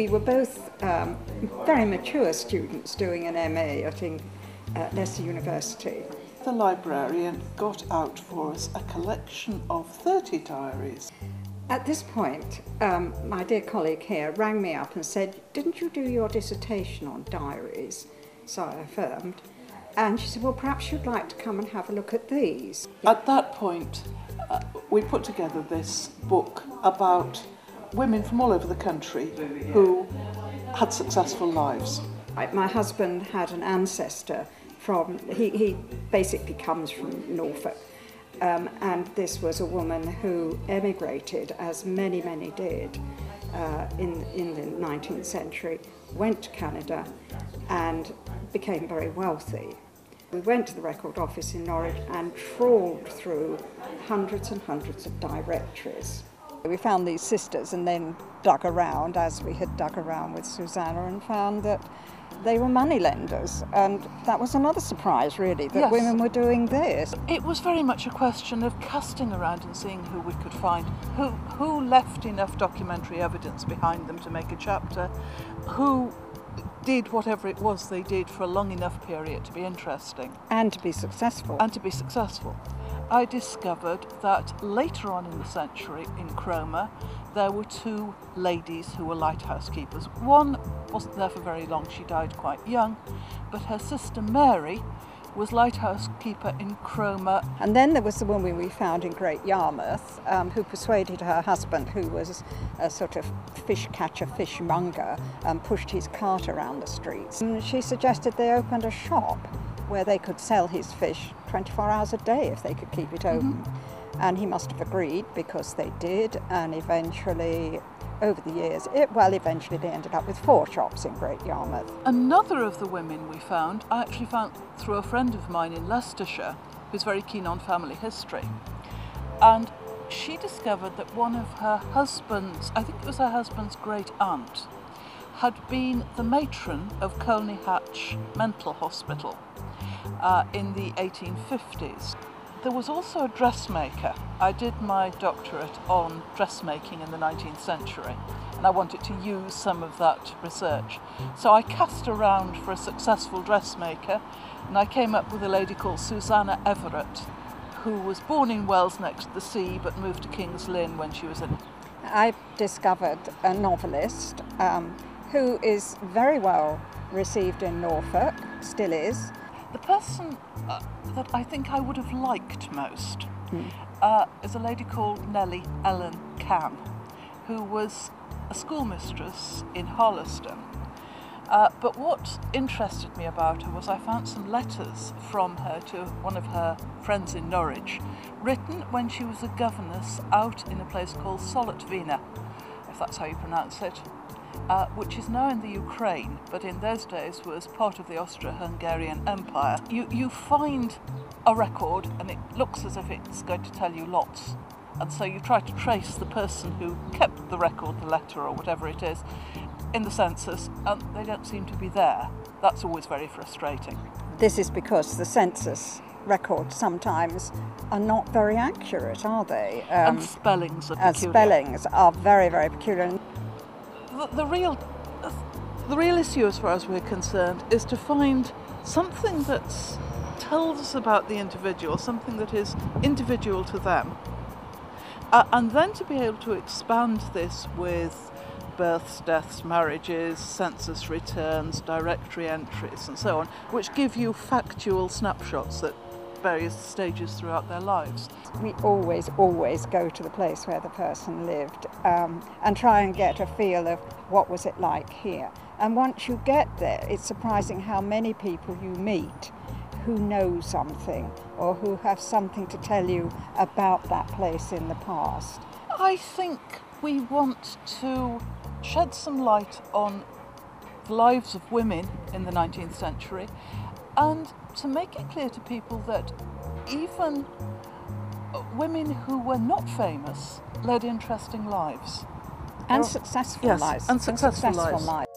we were both very mature students doing an MA at Leicester University. The librarian got out for us a collection of 30 diaries. At this point, my dear colleague here rang me up and said, "Didn't you do your dissertation on diaries?" So I affirmed. And she said, "Well, perhaps you'd like to come and have a look at these." At that point, we put together this book about women from all over the country who had successful lives. My husband had an ancestor from, he basically comes from Norfolk. And this was a woman who emigrated, as many, many did, in the 19th century, went to Canada and became very wealthy. We went to the record office in Norwich and trawled through hundreds and hundreds of directories. We found these sisters and then dug around, as we had dug around with Susanna, and found that they were moneylenders, and that was another surprise, really, that yes, women were doing this. It was very much a question of casting around and seeing who we could find, who left enough documentary evidence behind them to make a chapter, who did whatever it was they did for a long enough period to be interesting. And to be successful. And to be successful. I discovered that later on in the century in Cromer, there were two ladies who were lighthouse keepers. One wasn't there for very long, she died quite young, but her sister Mary was lighthouse keeper in Cromer. And then there was the woman we found in Great Yarmouth who persuaded her husband, who was a sort of fish catcher, fishmonger, and pushed his cart around the streets. And she suggested they opened a shop where they could sell his fish 24 hours a day if they could keep it open. Mm-hmm. And he must have agreed, because they did, and eventually, over the years, eventually they ended up with 4 shops in Great Yarmouth. Another of the women we found, I actually found through a friend of mine in Leicestershire, who's very keen on family history. And she discovered that one of her husband's, I think it was her husband's great aunt, had been the matron of Colney Hatch Mental Hospital in the 1850s. There was also a dressmaker. I did my doctorate on dressmaking in the 19th century, and I wanted to use some of that research. So I cast around for a successful dressmaker, and I came up with a lady called Susanna Everett, who was born in Wells-next-the-Sea but moved to King's Lynn when she was in. I discovered a novelist who is very well received in Norfolk, still is. The person that I think I would have liked most is a lady called Nellie Ellen Cam, who was a schoolmistress in Harleston. But what interested me about her was I found some letters from her to one of her friends in Norwich, written when she was a governess out in a place called Solotvina, if that's how you pronounce it. Which is now in the Ukraine, but in those days was part of the Austro-Hungarian Empire. You find a record and it looks as if it's going to tell you lots. And so you try to trace the person who kept the record, the letter or whatever it is, in the census, and they don't seem to be there. That's always very frustrating. This is because the census records sometimes are not very accurate, are they? And spellings are peculiar. Spellings are very, very peculiar. The real issue, as far as we're concerned, is to find something that tells us about the individual, something that is individual to them, and then to be able to expand this with births, deaths, marriages, census returns, directory entries and so on, which give you factual snapshots at various stages throughout their lives. We always go to the place where the person lived and try and get a feel of what was it like here. And once you get there, it's surprising how many people you meet who know something or who have something to tell you about that place in the past. I think we want to shed some light on the lives of women in the 19th century, and to make it clear to people that even women who were not famous led interesting lives. And successful lives.